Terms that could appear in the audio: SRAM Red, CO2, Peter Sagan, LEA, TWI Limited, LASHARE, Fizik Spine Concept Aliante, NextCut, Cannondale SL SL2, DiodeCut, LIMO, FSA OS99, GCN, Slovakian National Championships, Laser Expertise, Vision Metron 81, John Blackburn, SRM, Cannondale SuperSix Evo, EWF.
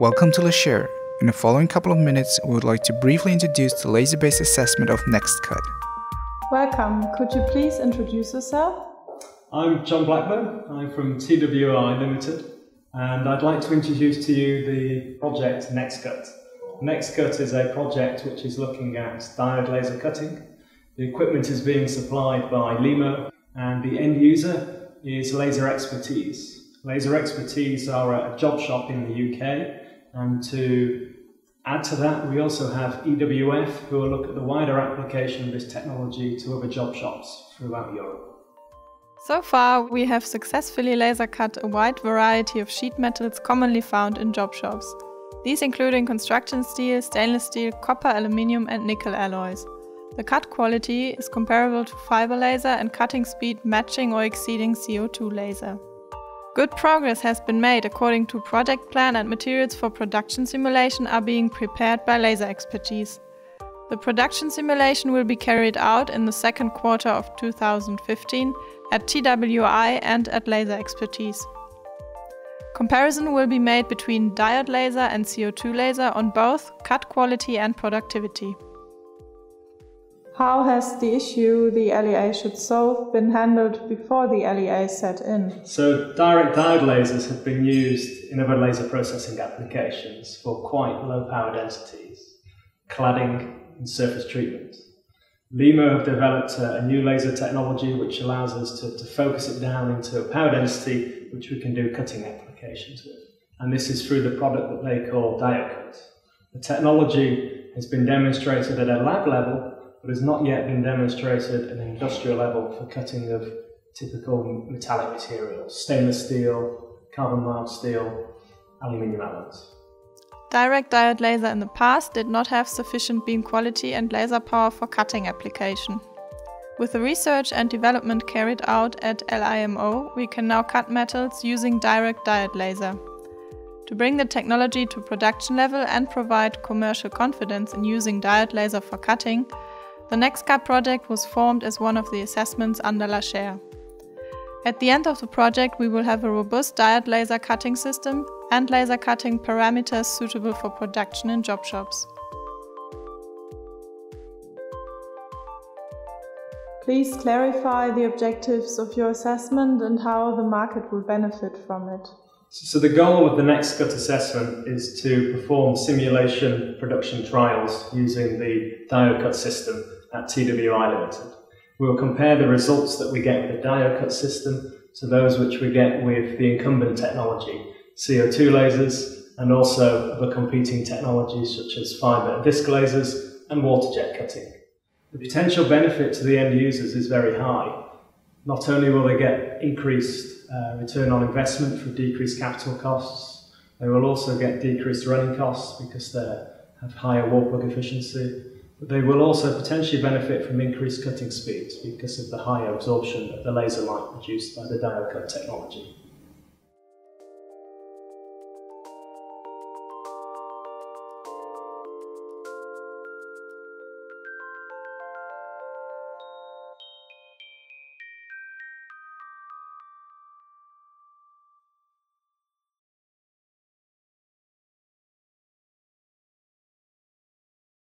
Welcome to LASHARE. In the following couple of minutes, we would like to briefly introduce the laser-based assessment of NextCut. Welcome. Could you please introduce yourself? I'm John Blackburn. I'm from TWI Limited, and I'd like to introduce to you the project NextCut. NextCut is a project which is looking at diode laser cutting. The equipment is being supplied by LIMO, and the end user is Laser Expertise. Laser Expertise are a job shop in the UK. And to add to that, we also have EWF, who will look at the wider application of this technology to other job shops throughout Europe. So far, we have successfully laser cut a wide variety of sheet metals commonly found in job shops. These including construction steel, stainless steel, copper, aluminium and nickel alloys. The cut quality is comparable to fiber laser and cutting speed matching or exceeding CO2 laser. Good progress has been made according to project plan, and materials for production simulation are being prepared by Laser Expertise. The production simulation will be carried out in the second quarter of 2015 at TWI and at Laser Expertise. Comparison will be made between diode laser and CO2 laser on both cut quality and productivity. How has the issue the LEA should solve been handled before the LEA set in? So direct diode lasers have been used in other laser processing applications for quite low power densities, cladding and surface treatment. LIMO have developed a new laser technology which allows us to focus it down into a power density which we can do cutting applications with. And this is through the product that they call DiodeCut. The technology has been demonstrated at a lab level, but has not yet been demonstrated at an industrial level for cutting of typical metallic materials, stainless steel, carbon mild steel, aluminium alloys. Direct diode laser in the past did not have sufficient beam quality and laser power for cutting application. With the research and development carried out at LIMO, we can now cut metals using direct diode laser. To bring the technology to production level and provide commercial confidence in using diode laser for cutting, the NextCut project was formed as one of the assessments under LASHARE. At the end of the project, we will have a robust diode laser cutting system and laser cutting parameters suitable for production in job shops. Please clarify the objectives of your assessment and how the market will benefit from it. So the goal of the NextCut assessment is to perform simulation production trials using the DiodeCut system at TWI Limited. We will compare the results that we get with the DiodeCut system to those which we get with the incumbent technology, CO2 lasers, and also other competing technologies such as fiber and disc lasers and water jet cutting. The potential benefit to the end users is very high. Not only will they get increased return on investment through decreased capital costs, they will also get decreased running costs because they have higher wall plug efficiency, but they will also potentially benefit from increased cutting speeds because of the higher absorption of the laser light produced by the DiodeCut technology.